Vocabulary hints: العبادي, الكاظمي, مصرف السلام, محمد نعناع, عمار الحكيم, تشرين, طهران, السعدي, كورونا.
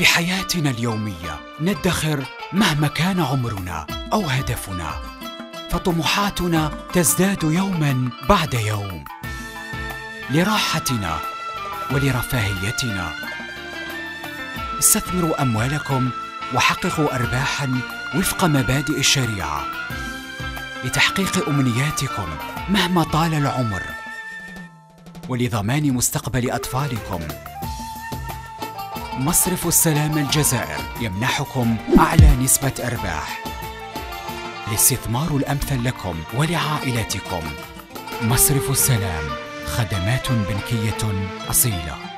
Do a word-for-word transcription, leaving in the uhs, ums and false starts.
في حياتنا اليومية ندخر مهما كان عمرنا أو هدفنا، فطموحاتنا تزداد يوماً بعد يوم لراحتنا ولرفاهيتنا. استثمروا أموالكم وحققوا أرباحاً وفق مبادئ الشريعة لتحقيق أمنياتكم مهما طال العمر ولضمان مستقبل أطفالكم. مصرف السلام الجزائر يمنحكم أعلى نسبة أرباح. الاستثمار الأمثل لكم ولعائلتكم. مصرف السلام، خدمات بنكية أصيلة.